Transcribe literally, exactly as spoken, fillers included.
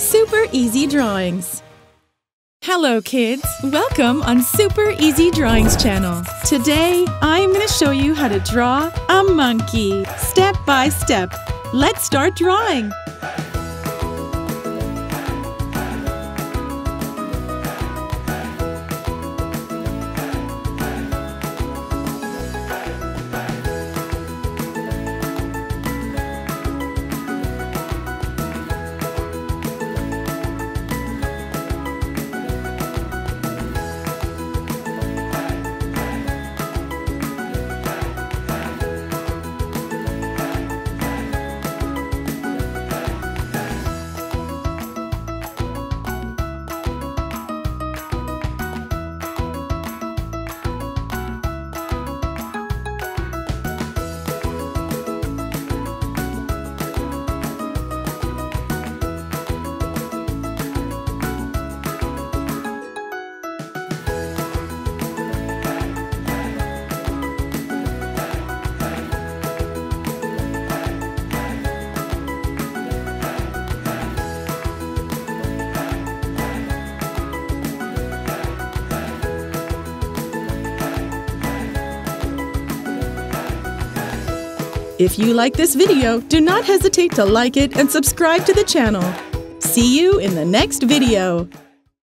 Super Easy Drawings. Hello kids! Welcome on Super Easy Drawings channel. Today, I'm going to show you how to draw a monkey, step by step. Let's start drawing! If you like this video, do not hesitate to like it and subscribe to the channel. See you in the next video!